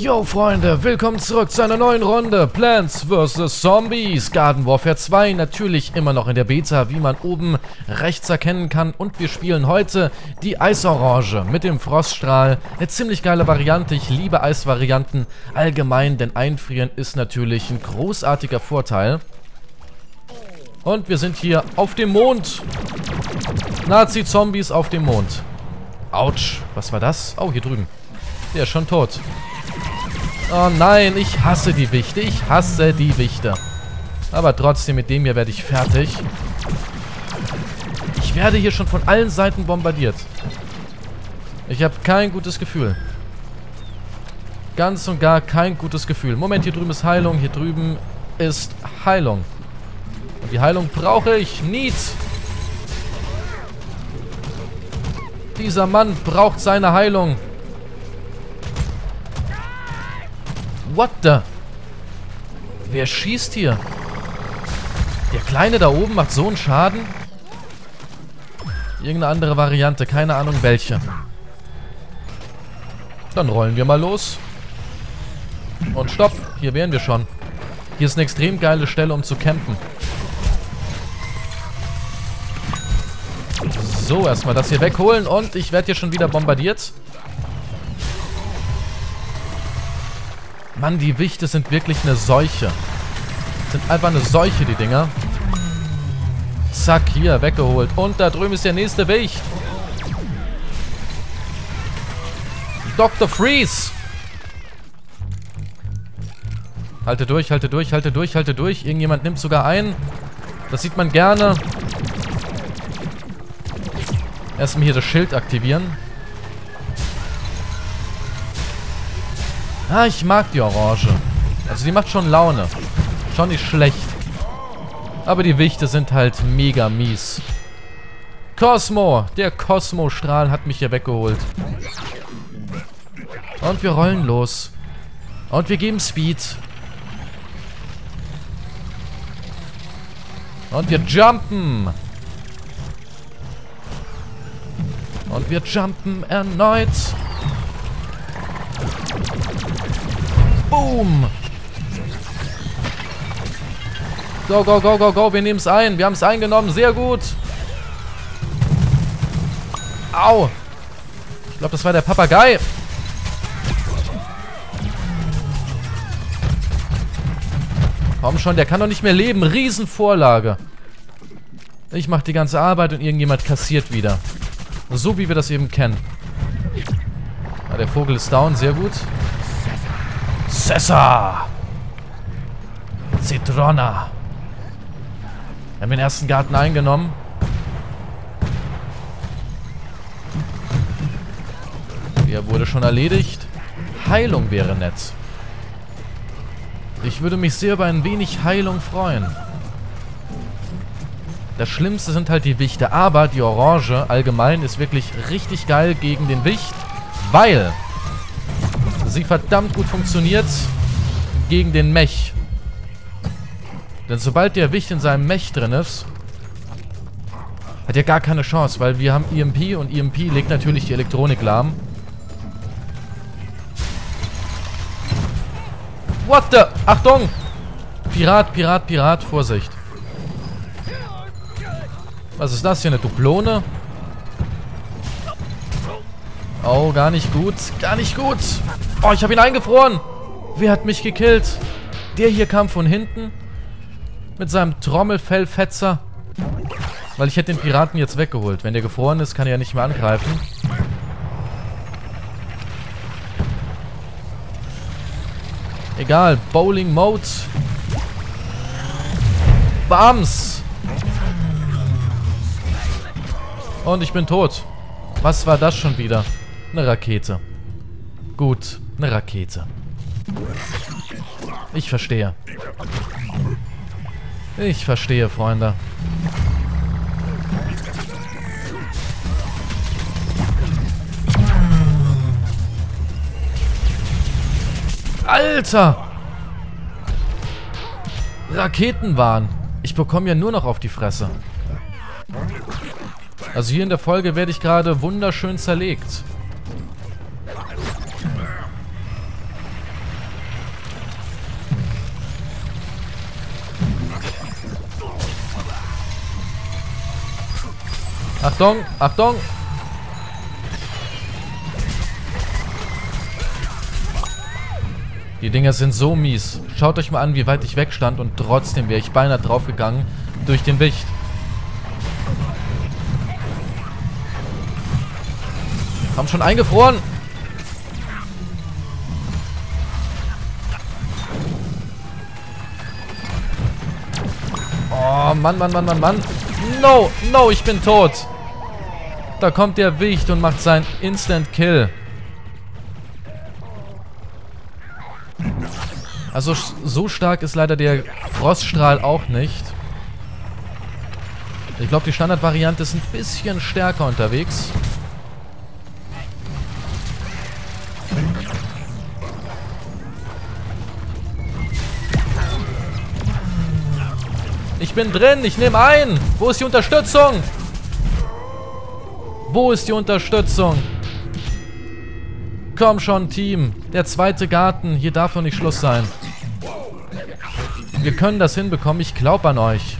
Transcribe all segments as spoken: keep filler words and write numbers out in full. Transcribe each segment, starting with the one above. Yo Freunde, willkommen zurück zu einer neuen Runde Plants versus. Zombies Garden Warfare zwei, natürlich immer noch in der Beta, wie man oben rechts erkennen kann, und wir spielen heute die Eisorange mit dem Froststrahl. Eine ziemlich geile Variante, ich liebe Eisvarianten allgemein, denn Einfrieren ist natürlich ein großartiger Vorteil. Und wir sind hier auf dem Mond. Nazi-Zombies auf dem Mond. Autsch, was war das? Oh, hier drüben. Der ist schon tot. Oh nein, ich hasse die Wichte. Ich hasse die Wichte. Aber trotzdem, mit dem hier werde ich fertig. Ich werde hier schon von allen Seiten bombardiert. Ich habe kein gutes Gefühl. Ganz und gar kein gutes Gefühl. Moment, hier drüben ist Heilung. Hier drüben ist Heilung. Und die Heilung brauche ich nicht. Dieser Mann braucht seine Heilung. What the? Wer schießt hier? Der Kleine da oben macht so einen Schaden? Irgendeine andere Variante, keine Ahnung welche. Dann rollen wir mal los. Und stopp, hier wären wir schon. Hier ist eine extrem geile Stelle, um zu campen. So, erstmal das hier wegholen und ich werde hier schon wieder bombardiert. Mann, die Wichte sind wirklich eine Seuche. Sind einfach eine Seuche, die Dinger. Zack, hier, weggeholt. Und da drüben ist der nächste Wicht. Doktor Freeze! Halte durch, halte durch, halte durch, halte durch. Irgendjemand nimmt sogar ein. Das sieht man gerne. Erstmal hier das Schild aktivieren. Ah, ich mag die Orange. Also die macht schon Laune. Schon nicht schlecht. Aber die Wichte sind halt mega mies. Cosmo. Der Cosmostrahl hat mich hier weggeholt. Und wir rollen los. Und wir geben Speed. Und wir jumpen. Und wir jumpen erneut. Boom! Go, go, go, go, go. Wir nehmen es ein. Wir haben es eingenommen. Sehr gut. Au. Ich glaube, das war der Papagei. Komm schon, der kann doch nicht mehr leben. Riesenvorlage. Ich mache die ganze Arbeit und irgendjemand kassiert wieder. So wie wir das eben kennen. Ja, der Vogel ist down. Sehr gut. Cesar! Zitrona! Wir haben den ersten Garten eingenommen. Der wurde schon erledigt. Heilung wäre nett. Ich würde mich sehr über ein wenig Heilung freuen. Das Schlimmste sind halt die Wichte, aber die Orange allgemein ist wirklich richtig geil gegen den Wicht, weil sie verdammt gut funktioniert gegen den Mech. Denn sobald der Wicht in seinem Mech drin ist, hat er gar keine Chance, weil wir haben E M P und E M P legt natürlich die Elektronik lahm. What the? Achtung! Pirat, Pirat, Pirat, Vorsicht. Was ist das hier, eine Duplone? Oh, gar nicht gut. Gar nicht gut. Oh, ich habe ihn eingefroren. Wer hat mich gekillt? Der hier kam von hinten. Mit seinem Trommelfellfetzer. Weil ich hätte den Piraten jetzt weggeholt. Wenn der gefroren ist, kann er ja nicht mehr angreifen. Egal. Bowling Mode. Bams. Und ich bin tot. Was war das schon wieder? Eine Rakete. Gut, eine Rakete. Ich verstehe. Ich verstehe, Freunde. Alter! Raketenwahn. Ich bekomme ja nur noch auf die Fresse. Also hier in der Folge werde ich gerade wunderschön zerlegt. Achtung, Achtung. Die Dinger sind so mies. Schaut euch mal an, wie weit ich wegstand und trotzdem wäre ich beinahe draufgegangen durch den Wicht. Haben schon eingefroren. Oh, Mann, Mann, Mann, Mann, Mann. No, no, ich bin tot. Da kommt der Wicht und macht seinen Instant Kill. Also so stark ist leider der Froststrahl auch nicht. Ich glaube, die Standardvariante ist ein bisschen stärker unterwegs. Ich bin drin, ich nehme ein. Wo ist die Unterstützung? Wo ist die Unterstützung? Komm schon, Team. Der zweite Garten. Hier darf doch nicht Schluss sein. Wir können das hinbekommen. Ich glaube an euch.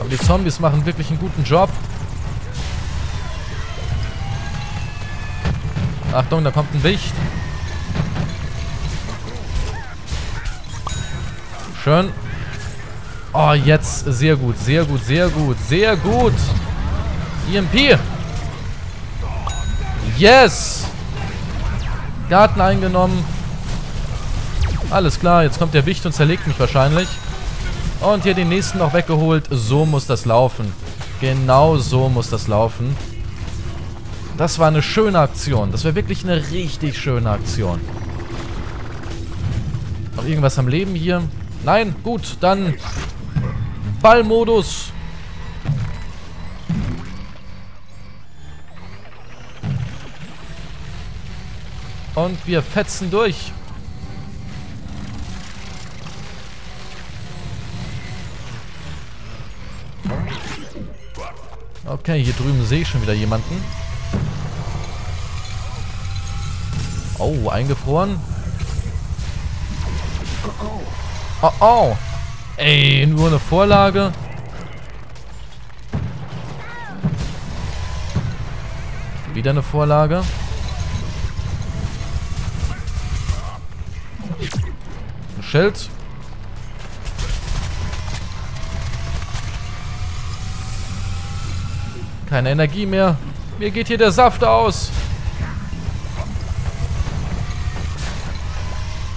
Aber die Zombies machen wirklich einen guten Job. Achtung, da kommt ein Wicht. Schön. Oh, jetzt sehr gut, sehr gut, sehr gut, sehr gut. E M P. Yes. Garten eingenommen. Alles klar, jetzt kommt der Wicht und zerlegt mich wahrscheinlich. Und hier den nächsten noch weggeholt. So muss das laufen. Genau so muss das laufen. Das war eine schöne Aktion. Das war wirklich eine richtig schöne Aktion. Noch irgendwas am Leben hier? Nein, gut, dann... Ballmodus. Und wir fetzen durch. Okay, hier drüben sehe ich schon wieder jemanden. Oh, eingefroren. Oh, oh. Ey, nur eine Vorlage. Wieder eine Vorlage. Ein Schild. Keine Energie mehr. Mir geht hier der Saft aus.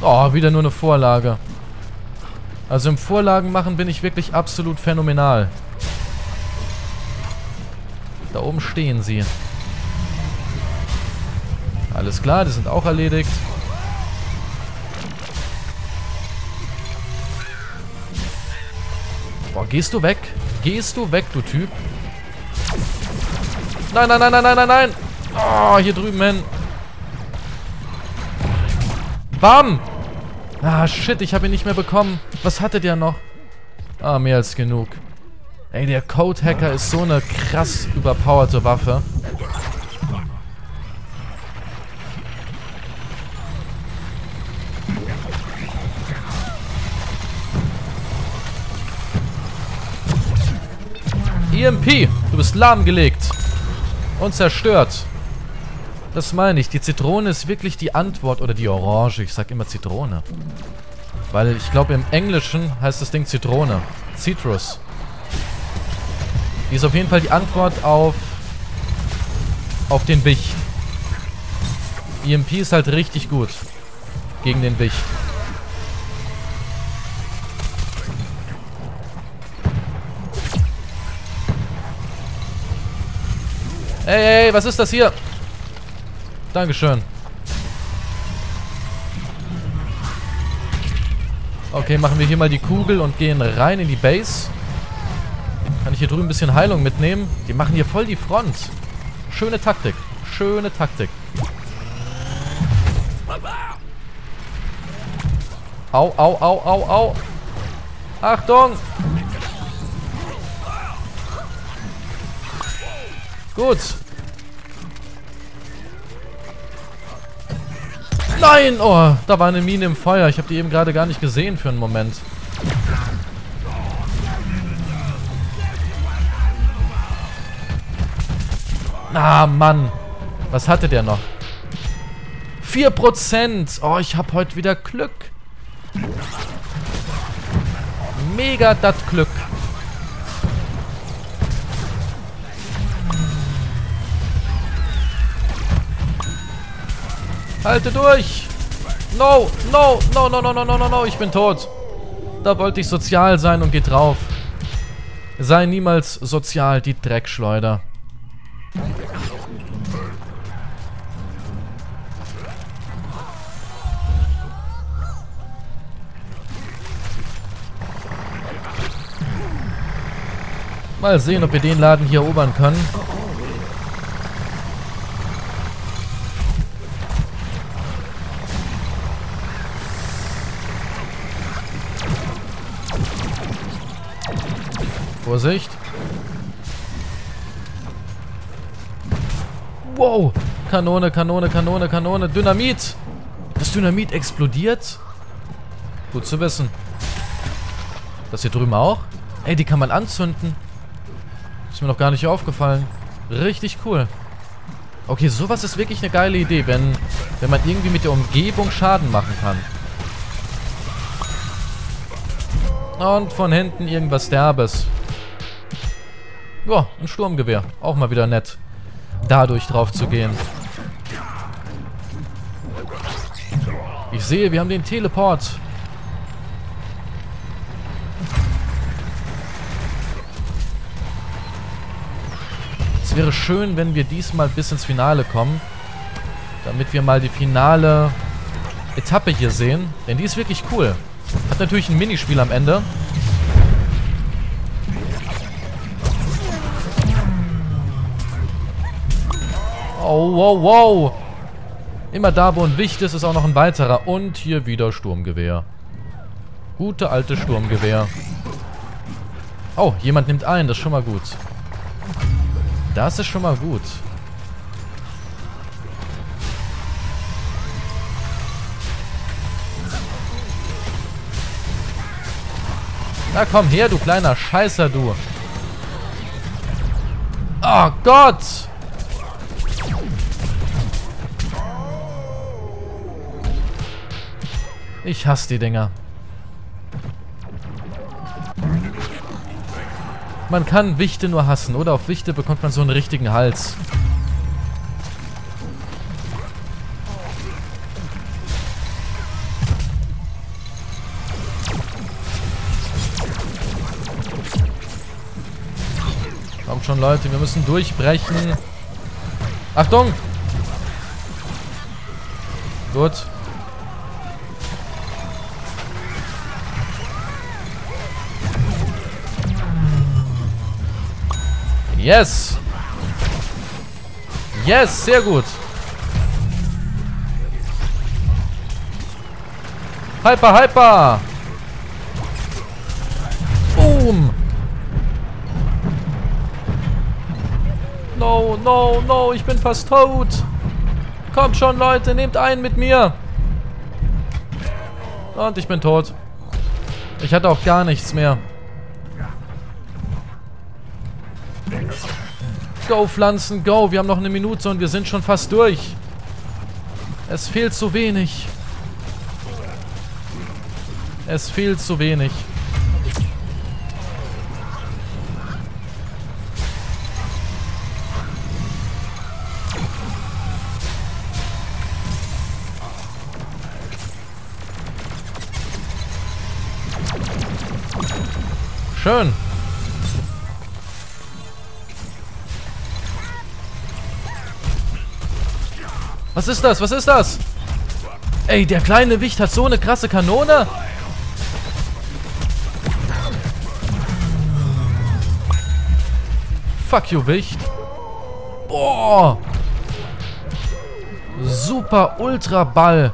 Oh, wieder nur eine Vorlage. Also im Vorlagenmachen bin ich wirklich absolut phänomenal. Da oben stehen sie. Alles klar, die sind auch erledigt. Boah, gehst du weg? Gehst du weg, du Typ? Nein, nein, nein, nein, nein, nein, nein! Oh, hier drüben hin. Bam! Ah, shit, ich habe ihn nicht mehr bekommen. Was hatte der noch? Ah, mehr als genug. Ey, der Code-Hacker ist so eine krass überpowerte Waffe. E M P, du bist lahmgelegt. Und zerstört. Das meine ich. Die Zitrone ist wirklich die Antwort. Oder die Orange. Ich sag immer Zitrone. Weil ich glaube, im Englischen heißt das Ding Zitrone. Citrus. Die ist auf jeden Fall die Antwort auf auf den Wicht. E M P ist halt richtig gut. Gegen den Wicht. Ey, ey, was ist das hier? Dankeschön. Okay, machen wir hier mal die Kugel und gehen rein in die Base. Kann ich hier drüben ein bisschen Heilung mitnehmen? Die machen hier voll die Front. Schöne Taktik. Schöne Taktik. Au, au, au, au, au. Achtung! Gut. Nein! Oh, da war eine Mine im Feuer. Ich habe die eben gerade gar nicht gesehen für einen Moment. Ah, Mann. Was hatte der noch? vier Prozent. Oh, ich habe heute wieder Glück. Mega das Glück. Halte durch. No, no, no, no, no, no, no, no, no. Ich bin tot. Da wollte ich sozial sein und geht drauf. Sei niemals sozial, die Dreckschleuder. Mal sehen, ob wir den Laden hier erobern können. Vorsicht. Wow. Kanone, Kanone, Kanone, Kanone. Dynamit. Das Dynamit explodiert? Gut zu wissen. Das hier drüben auch? Ey, die kann man anzünden. Ist mir noch gar nicht aufgefallen. Richtig cool. Okay, sowas ist wirklich eine geile Idee, wenn, wenn man irgendwie mit der Umgebung Schaden machen kann. Und von hinten irgendwas Derbes. Ja, ein Sturmgewehr. Auch mal wieder nett, dadurch drauf zu gehen. Ich sehe, wir haben den Teleport. Wäre schön, wenn wir diesmal bis ins Finale kommen, damit wir mal die finale Etappe hier sehen, denn die ist wirklich cool. Hat natürlich ein Minispiel am Ende. Oh, wow, wow. Immer da, wo ein Wicht ist, ist auch noch ein weiterer. Und hier wieder Sturmgewehr. Gute alte Sturmgewehr. Oh, jemand nimmt ein, das ist schon mal gut. Das ist schon mal gut. Na komm her, du kleiner Scheißer, du. Oh Gott! Ich hasse die Dinger. Man kann Wichte nur hassen, oder auf Wichte bekommt man so einen richtigen Hals. Kommt schon, Leute, wir müssen durchbrechen. Achtung! Gut. Yes! Yes, sehr gut! Hyper, hyper! Boom! No, no, no, ich bin fast tot! Kommt schon, Leute, nehmt einen mit mir! Und ich bin tot. Ich hatte auch gar nichts mehr. Go, Pflanzen, go. Wir haben noch eine Minute und wir sind schon fast durch. Es fehlt zu wenig. Es fehlt zu wenig. Schön. Was ist das? Was ist das? Ey, der kleine Wicht hat so eine krasse Kanone. Fuck you, Wicht. Boah. Super Ultra Ball.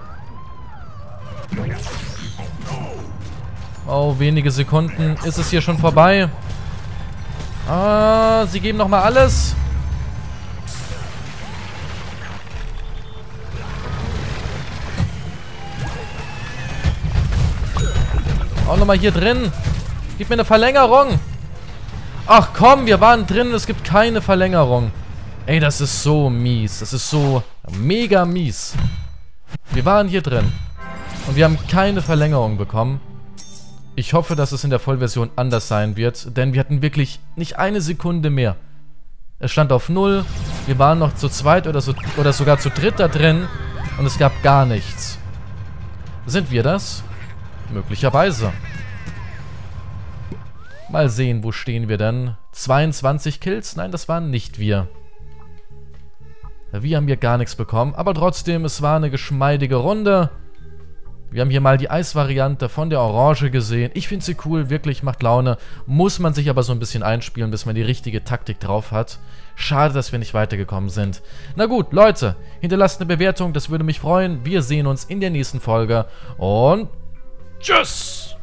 Oh, wenige Sekunden ist es hier schon vorbei. Ah, sie geben nochmal alles. Auch nochmal hier drin. Gib mir eine Verlängerung. Ach komm, wir waren drin und es gibt keine Verlängerung. Ey, das ist so mies. Das ist so mega mies. Wir waren hier drin. Und wir haben keine Verlängerung bekommen. Ich hoffe, dass es in der Vollversion anders sein wird. Denn wir hatten wirklich nicht eine Sekunde mehr. Es stand auf null. Wir waren noch zu zweit oder, so, oder sogar zu dritt da drin. Und es gab gar nichts. Sind wir das? Möglicherweise. Mal sehen, wo stehen wir denn? zweiundzwanzig Kills? Nein, das waren nicht wir. Wir haben hier gar nichts bekommen. Aber trotzdem, es war eine geschmeidige Runde. Wir haben hier mal die Eisvariante von der Orange gesehen. Ich finde sie cool, wirklich, macht Laune. Muss man sich aber so ein bisschen einspielen, bis man die richtige Taktik drauf hat. Schade, dass wir nicht weitergekommen sind. Na gut, Leute, hinterlasst eine Bewertung, das würde mich freuen. Wir sehen uns in der nächsten Folge und tschüss!